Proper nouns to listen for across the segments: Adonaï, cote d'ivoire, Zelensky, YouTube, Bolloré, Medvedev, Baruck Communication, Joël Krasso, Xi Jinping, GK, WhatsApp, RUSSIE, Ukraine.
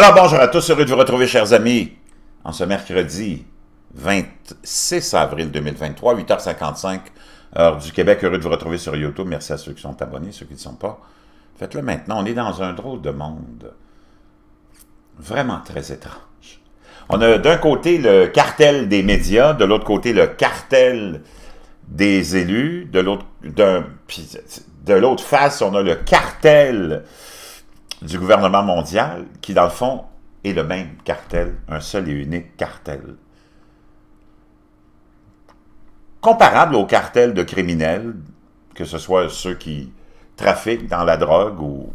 Alors bonjour à tous, heureux de vous retrouver chers amis, en ce mercredi 26 avril 2023, 8h55, heure du Québec, heureux de vous retrouver sur YouTube, merci à ceux qui sont abonnés, ceux qui ne sont pas, faites-le maintenant, on est dans un drôle de monde, vraiment très étrange. On a d'un côté le cartel des médias, de l'autre côté le cartel des élus, de l'autre face on a le cartel du gouvernement mondial, qui dans le fond est le même cartel, un seul et unique cartel. Comparable au cartel de criminels, que ce soit ceux qui trafiquent dans la drogue ou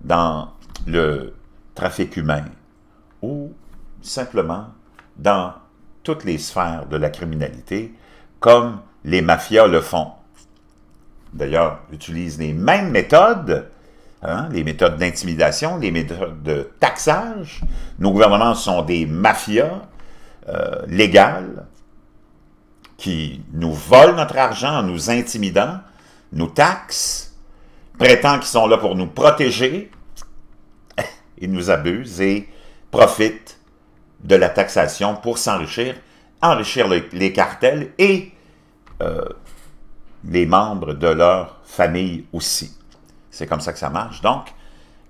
dans le trafic humain, ou simplement dans toutes les sphères de la criminalité, comme les mafias le font. D'ailleurs, utilisent les mêmes méthodes, hein, les méthodes d'intimidation, les méthodes de taxage. Nos gouvernements sont des mafias légales qui nous volent notre argent en nous intimidant, nous taxent, prétendent qu'ils sont là pour nous protéger et nous abusent et profitent de la taxation pour s'enrichir, enrichir les cartels et les membres de leur famille aussi. C'est comme ça que ça marche. Donc,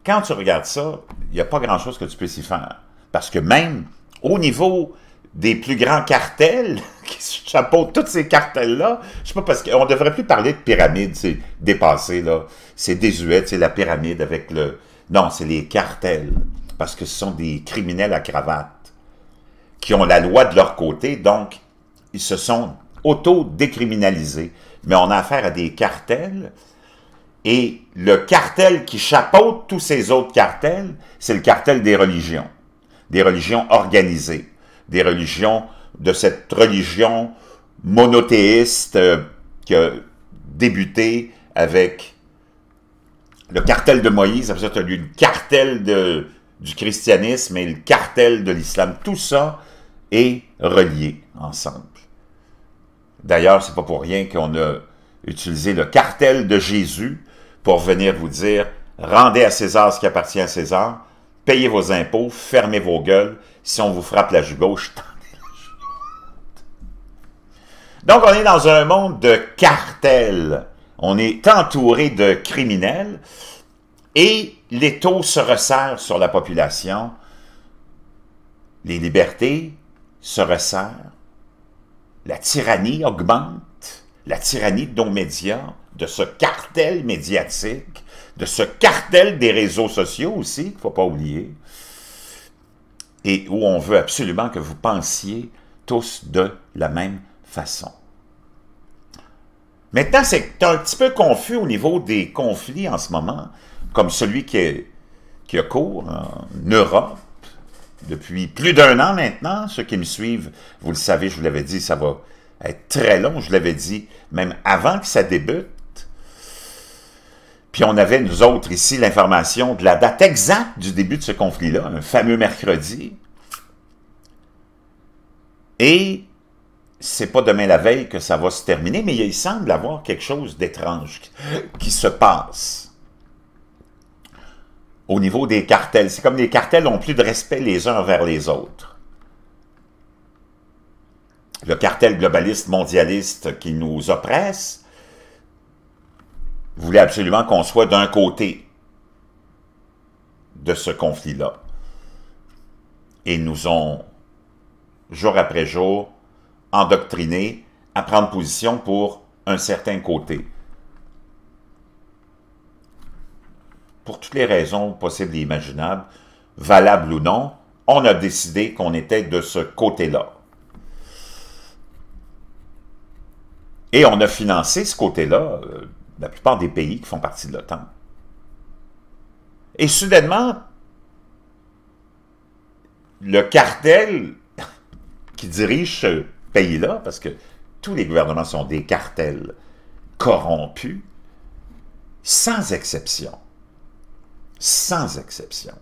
quand tu regardes ça, il n'y a pas grand-chose que tu puisses y faire. Parce que même au niveau des plus grands cartels, qui chapeautent tous ces cartels-là, je sais pas, parce qu'on ne devrait plus parler de pyramide, c'est dépassé, là. C'est désuet, c'est la pyramide avec le... Non, c'est les cartels. Parce que ce sont des criminels à cravate qui ont la loi de leur côté, donc ils se sont auto-décriminalisés. Mais on a affaire à des cartels... Et le cartel qui chapeaute tous ces autres cartels, c'est le cartel des religions organisées, des religions de cette religion monothéiste qui a débuté avec le cartel de Moïse, après ça, tu as eu le cartel du christianisme et le cartel de l'islam. Tout ça est relié ensemble. D'ailleurs, c'est pas pour rien qu'on a utilisé le cartel de Jésus pour venir vous dire « Rendez à César ce qui appartient à César, payez vos impôts, fermez vos gueules, si on vous frappe la joue gauche, tendez la joue droite. » Donc, on est dans un monde de cartels. On est entouré de criminels et les taux se resserrent sur la population. Les libertés se resserrent. La tyrannie augmente. La tyrannie de nos médias, de ce cartel médiatique, de ce cartel des réseaux sociaux aussi, qu'il ne faut pas oublier, et où on veut absolument que vous pensiez tous de la même façon. Maintenant, c'est un petit peu confus au niveau des conflits en ce moment, comme celui qui a cours en Europe depuis plus d'un an maintenant. Ceux qui me suivent, vous le savez, je vous l'avais dit, ça va être très long, je l'avais dit, même avant que ça débute. Puis on avait, nous autres, ici, l'information de la date exacte du début de ce conflit-là, un fameux mercredi. Et c'est pas demain la veille que ça va se terminer, mais il semble avoir quelque chose d'étrange qui se passe au niveau des cartels. C'est comme les cartels n'ont plus de respect les uns envers les autres. Le cartel globaliste mondialiste qui nous oppresse voulait absolument qu'on soit d'un côté de ce conflit-là. Et nous ont, jour après jour, endoctrinés à prendre position pour un certain côté. Pour toutes les raisons possibles et imaginables, valables ou non, on a décidé qu'on était de ce côté-là. Et on a financé ce côté-là, la plupart des pays qui font partie de l'OTAN. Et soudainement, le cartel qui dirige ce pays-là, parce que tous les gouvernements sont des cartels corrompus, sans exception. Sans exception.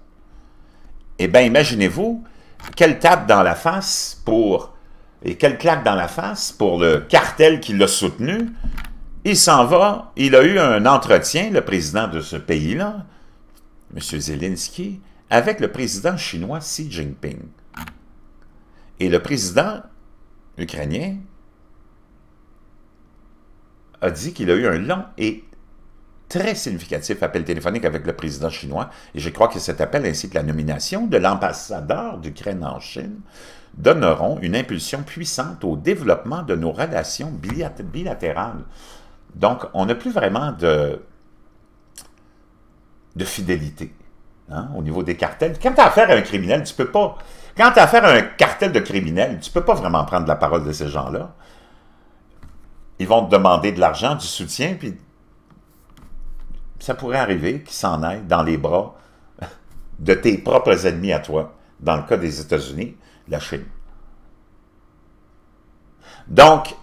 Eh bien, imaginez-vous, quelle tape dans la face pour... Et quelle claque dans la face pour le cartel qui l'a soutenu. Il s'en va, il a eu un entretien, le président de ce pays-là, M. Zelensky, avec le président chinois Xi Jinping. Et le président ukrainien a dit qu'il a eu un long et très significatif appel téléphonique avec le président chinois, et je crois que cet appel ainsi que la nomination de l'ambassadeur d'Ukraine en Chine donneront une impulsion puissante au développement de nos relations bilatérales. Donc, on n'a plus vraiment de fidélité au niveau des cartels. Quand tu as affaire à un criminel, tu peux pas... Quand tu as affaire à un cartel de criminels, tu peux pas vraiment prendre la parole de ces gens-là. Ils vont te demander de l'argent, du soutien, puis ça pourrait arriver qu'ils s'en aillent dans les bras de tes propres ennemis à toi, dans le cas des États-Unis, la Chine. Donc,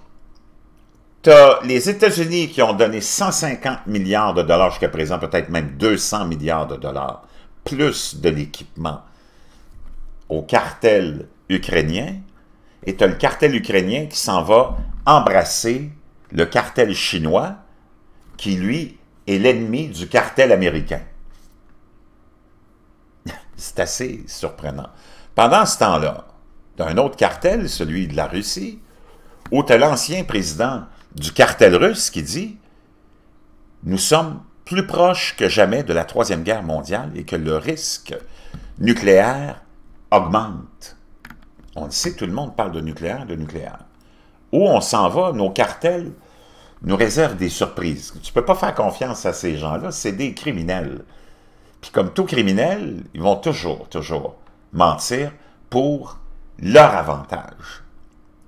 tu as les États-Unis qui ont donné 150 milliards de dollars jusqu'à présent, peut-être même 200 milliards de dollars, plus de l'équipement au cartel ukrainien, et tu as le cartel ukrainien qui s'en va embrasser le cartel chinois qui, lui, est l'ennemi du cartel américain. C'est assez surprenant. Pendant ce temps-là, tu as un autre cartel, celui de la Russie, où tu as l'ancien président du cartel russe qui dit « Nous sommes plus proches que jamais de la Troisième Guerre mondiale et que le risque nucléaire augmente. » On le sait, tout le monde parle de nucléaire, Où on s'en va, nos cartels nous réservent des surprises. Tu ne peux pas faire confiance à ces gens-là, c'est des criminels. Puis comme tout criminel, ils vont toujours mentir pour leur avantage.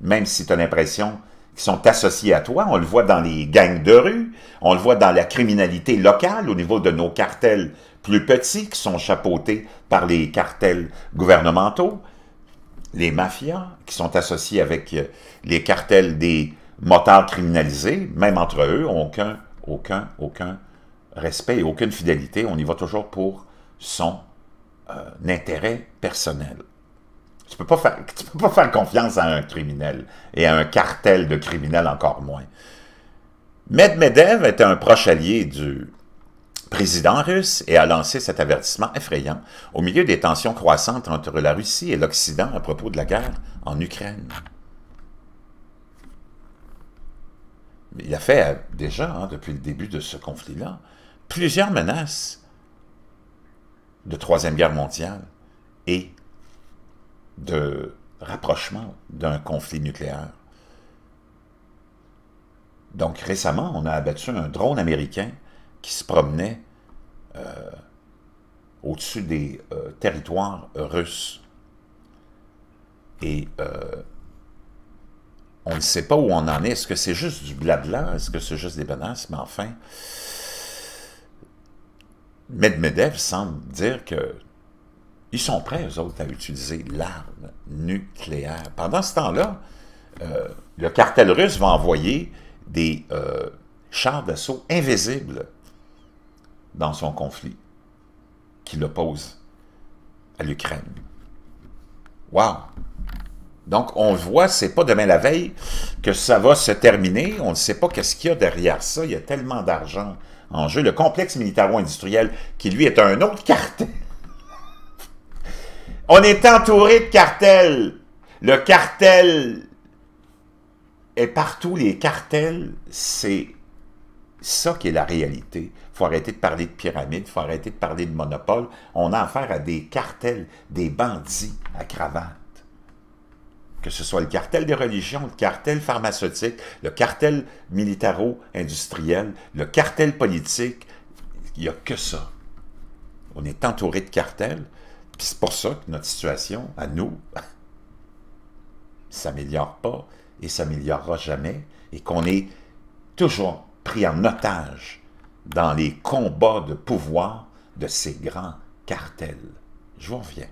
Même si tu as l'impression qu'ils sont associés à toi, on le voit dans les gangs de rue, on le voit dans la criminalité locale au niveau de nos cartels plus petits qui sont chapeautés par les cartels gouvernementaux, les mafias qui sont associés avec les cartels des motards criminalisés, même entre eux, ont aucun respect et aucune fidélité. On y va toujours pour son intérêt personnel. Tu peux pas faire confiance à un criminel et à un cartel de criminels encore moins. Medvedev était un proche allié du président russe et a lancé cet avertissement effrayant au milieu des tensions croissantes entre la Russie et l'Occident à propos de la guerre en Ukraine. Il a fait déjà, depuis le début de ce conflit-là, plusieurs menaces de Troisième Guerre mondiale et de rapprochement d'un conflit nucléaire. Donc récemment, on a abattu un drone américain qui se promenait au-dessus des territoires russes. Et on ne sait pas où on en est. Est-ce que c'est juste du blabla? Est-ce que c'est juste des menaces? Mais enfin, Medvedev semble dire que ils sont prêts, eux autres, à utiliser l'arme nucléaire. Pendant ce temps-là, le cartel russe va envoyer des chars d'assaut invisibles dans son conflit qui l'oppose à l'Ukraine. Wow! Donc, on voit, c'est pas demain la veille que ça va se terminer. On ne sait pas qu'est-ce qu'il y a derrière ça. Il y a tellement d'argent en jeu. Le complexe militaro-industriel, qui lui est un autre cartel. On est entouré de cartels. Le cartel est partout. Les cartels, c'est ça qui est la réalité. Il faut arrêter de parler de pyramide, il faut arrêter de parler de monopole. On a affaire à des cartels, des bandits à cravate. Que ce soit le cartel des religions, le cartel pharmaceutique, le cartel militaro-industriel, le cartel politique, il n'y a que ça. On est entouré de cartels, puis c'est pour ça que notre situation, à nous, s'améliore pas et s'améliorera jamais, et qu'on est toujours pris en otage dans les combats de pouvoir de ces grands cartels. Je vous reviens.